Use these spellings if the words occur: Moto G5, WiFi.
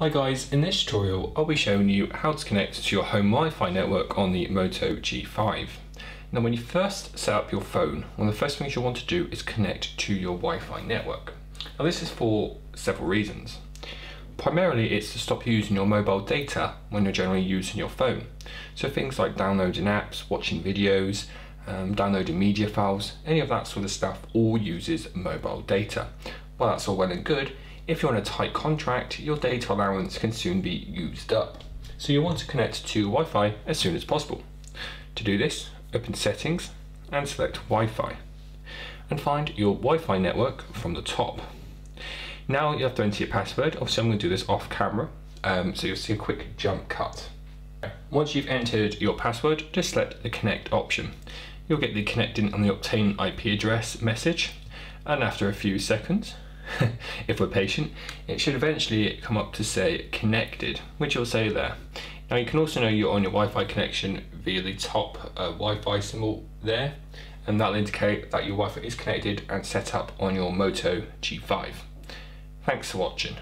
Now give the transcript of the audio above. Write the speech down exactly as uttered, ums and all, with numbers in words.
Hi guys, in this tutorial I'll be showing you how to connect to your home Wi-Fi network on the Moto G five. Now when you first set up your phone, one of the first things you'll want to do is connect to your Wi-Fi network. Now this is for several reasons. Primarily it's to stop you using your mobile data when you're generally using your phone. So things like downloading apps, watching videos, um, downloading media files, any of that sort of stuff all uses mobile data. Well, that's all well and good. If you're on a tight contract, your data allowance can soon be used up. So you want to connect to Wi-Fi as soon as possible. To do this, open Settings and select Wi-Fi and find your Wi-Fi network from the top. Now you have to enter your password. Obviously I'm going to do this off camera, um, so you'll see a quick jump cut. Once you've entered your password, just select the connect option. You'll get the connecting and the obtain I P address message, and after a few seconds, if we're patient, it should eventually come up to say connected, which will say there. Now you can also know you're on your Wi-Fi connection via the top uh, Wi-Fi symbol there, and that'll indicate that your Wi-Fi is connected and set up on your Moto G five. Thanks for watching.